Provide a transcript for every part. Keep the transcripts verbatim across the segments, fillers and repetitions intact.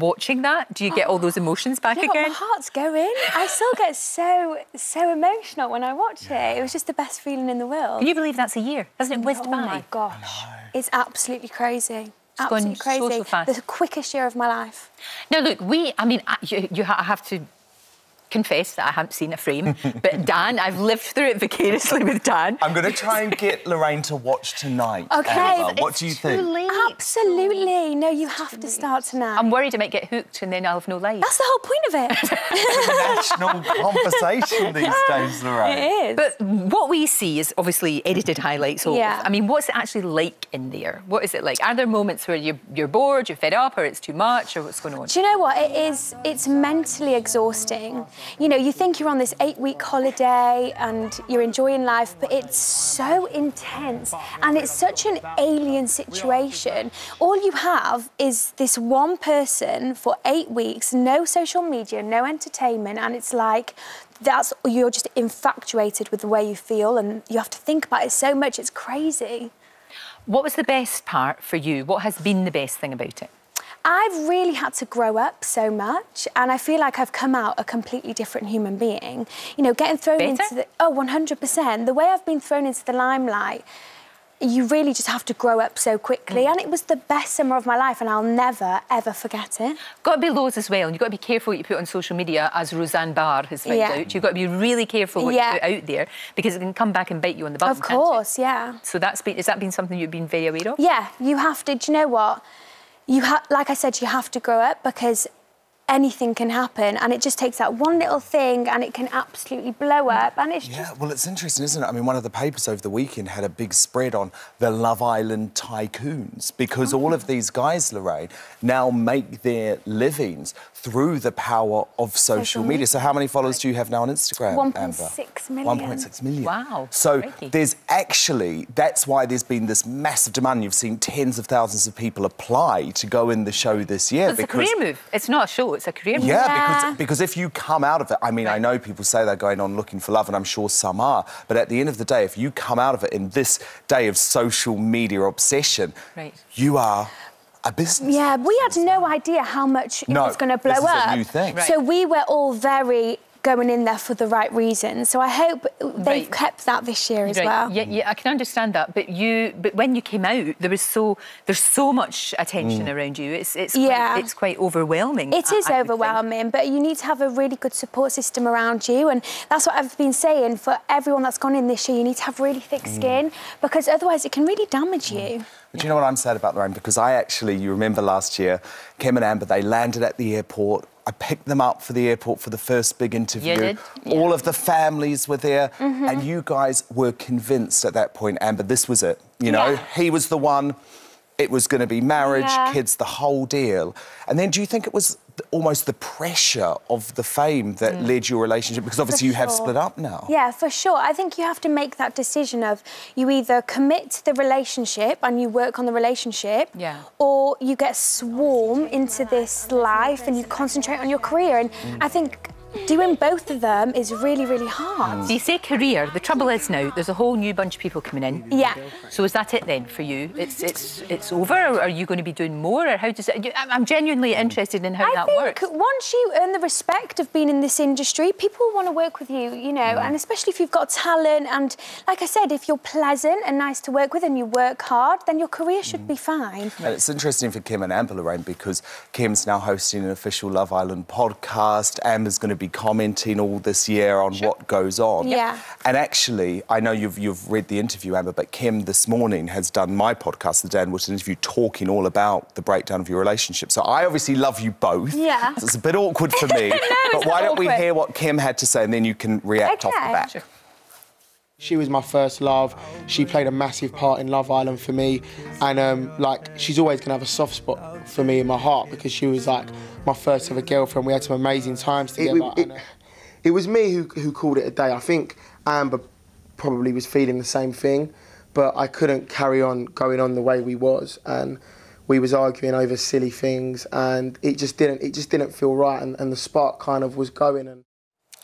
Watching that, do you get all those emotions back yeah, again? My heart's going. I still get so, so emotional when I watch it. It was just the best feeling in the world. Can you believe that's a year? Hasn't it whizzed oh by? Oh, my gosh. It's absolutely crazy. It's absolutely gone crazy. So, so fast. The quickest year of my life. Now, look, we... I mean, I, you, you I have to... confess that I haven't seen a frame, but Dan, I've lived through it vicariously with Dan. I'm going to try and get Lorraine to watch tonight. Okay, Amber. What do you think? Late. Absolutely. No, you have to start tonight. I'm worried I might get hooked and then I'll have no life. That's the whole point of it. It's a national conversation these days, Lorraine. It is. But what we see is obviously edited highlights. Yeah. I mean, what's it actually like in there? What is it like? Are there moments where you're, you're bored, you're fed up, or it's too much, or what's going on? Do you know what? It is, it's mentally exhausting. You know, you think you're on this eight-week holiday and you're enjoying life, but it's so intense and it's such an alien situation. All you have is this one person for eight weeks, no social media, no entertainment, and it's like... That's you're just infatuated with the way you feel and you have to think about it so much. It's crazy. What was the best part for you? What has been the best thing about it? I've really had to grow up so much and I feel like I've come out a completely different human being. You know, getting thrown Better? into the... Oh, one hundred percent. The way I've been thrown into the limelight, you really just have to grow up so quickly. Mm. And it was the best summer of my life and I'll never, ever forget it. Got to be loads as well. And you've got to be careful what you put on social media, as Roseanne Barr has found yeah. out. You've got to be really careful what yeah. you put out there because it can come back and bite you on the butt. Of course, yeah. So that's been, has that been something you've been very aware of? Yeah, you have to. Do you know what? You ha Like I said, you have to grow up because anything can happen and it just takes that one little thing and it can absolutely blow up and it's yeah, just... Yeah, well, it's interesting, isn't it? I mean, one of the papers over the weekend had a big spread on the Love Island tycoons because oh. all of these guys, Lorraine, now make their livings through the power of social, social media. media. So how many followers do you have now on Instagram, Amber? one point six million. one point six million. Wow. So freaky. There's actually... That's why there's been this massive demand. You've seen tens of thousands of people apply to go in the show this year. It's because... a career move. It's not a show. It's a career move. Yeah, yeah. Because, because if you come out of it... I mean, right. I know people say they're going on looking for love, and I'm sure some are, but at the end of the day, if you come out of it in this day of social media obsession, right. you are... A business. Yeah, we had no idea how much no, it was going to blow this is up. A new thing. Right. So we were all very going in there for the right reasons. So I hope they've right. kept that this year as right. well. Yeah, yeah, I can understand that. But you, but when you came out, there was so there's so much attention mm. around you. It's it's yeah. quite, it's quite overwhelming. It I, is I overwhelming, but you need to have a really good support system around you, and that's what I've been saying for everyone that's gone in this year. You need to have really thick mm. skin because otherwise it can really damage mm. you. But do you know what I'm sad about, Lorraine? Because I actually, you remember last year, Kem and Amber, they landed at the airport. I picked them up for the airport for the first big interview. You did? Yeah. All of the families were there. Mm-hmm. And you guys were convinced at that point, Amber, this was it. You know, yeah. he was the one. It was going to be marriage, yeah. kids, the whole deal. And then do you think it was almost the pressure of the fame that mm. led your relationship? Because obviously you have split up now. Yeah, for sure. I think you have to make that decision of you either commit to the relationship and you work on the relationship, yeah. or you get swarmed into this life and you concentrate on your career. And mm. I think... doing both of them is really, really hard. So you say career. The trouble is now there's a whole new bunch of people coming in. Yeah. So is that it then for you? It's it's it's over. Or are you going to be doing more? Or how does it? I'm genuinely interested in how I that think works. Once you earn the respect of being in this industry, people want to work with you. You know, yeah. and especially if you've got talent and, like I said, if you're pleasant and nice to work with and you work hard, then your career should mm. be fine. And it's interesting for Kem and Amber, Lorraine, because Kem's now hosting an official Love Island podcast. Amber's going to be be commenting all this year on sure. what goes on. Yeah. And actually, I know you've you've read the interview, Amber, but Kem this morning has done my podcast, the Dan Wootton interview, talking all about the breakdown of your relationship. So I obviously love you both. Yeah. So it's a bit awkward for me. no, but why don't awkward. we hear what Kem had to say and then you can react okay. off the bat. Sure. She was my first love. She played a massive part in Love Island for me. And um, like, she's always gonna have a soft spot for me in my heart because she was like my first ever girlfriend. We had some amazing times together. It, it, and, uh, it was me who, who called it a day. I think Amber probably was feeling the same thing, but I couldn't carry on going on the way we was. And we was arguing over silly things and it just didn't, it just didn't feel right. And, and the spark kind of was going. And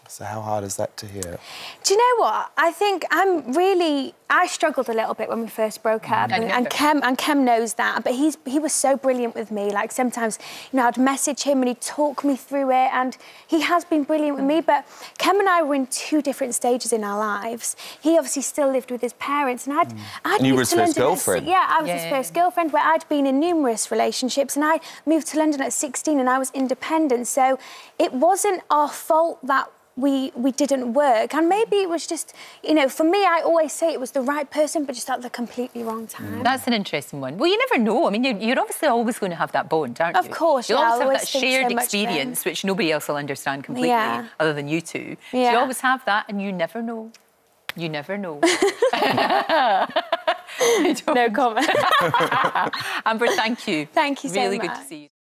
So how hard is that to hear? Do you know what? I think I'm really... I struggled a little bit when we first broke up. And, and, Kem, and Kem knows that. But he's he was so brilliant with me. Like, sometimes, you know, I'd message him and he'd talk me through it. And he has been brilliant with me. But Kem and I were in two different stages in our lives. He obviously still lived with his parents. And I'd... Mm. I'd and you were his first girlfriend. At, yeah, I was yeah. his first girlfriend, where I'd been in numerous relationships. And I moved to London at sixteen and I was independent. So it wasn't our fault that... We, we didn't work, and maybe it was just, you know, for me, I always say it was the right person, but just at the completely wrong time. Mm. That's an interesting one. Well, you never know. I mean, you're, you're obviously always going to have that bond, aren't you? Of course, You'll yeah, always I always have that shared so experience, then. Which nobody else will understand completely, yeah. other than you two. Yeah. So you always have that, and you never know. You never know. No comment. Amber, thank you. Thank you so really much. Really good to see you.